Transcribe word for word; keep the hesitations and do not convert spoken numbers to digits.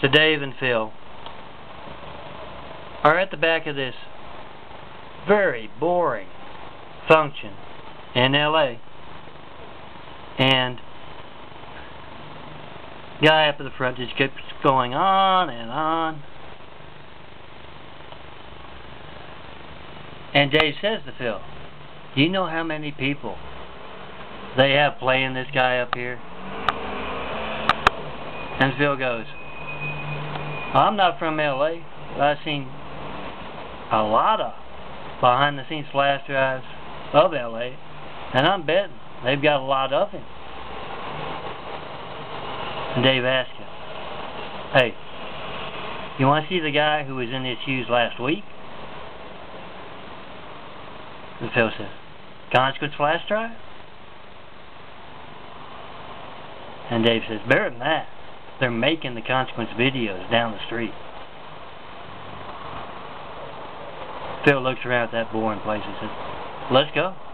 So Dave and Phil are at the back of this very boring function in L A, and the guy up at the front just keeps going on and on, and Dave says to Phil, do you know how many people they have playing this guy up here? And Phil goes, I'm not from L A, but I've seen a lot of behind the scenes flash drives of L A, and I'm betting they've got a lot of him. And Dave asked him, hey, you want to see the guy who was in his shoes last week? And Phil says, Consequence flash drive? And Dave says, better than that, they're making the Consequence videos down the street. Phil looks around at that boring place and says, let's go.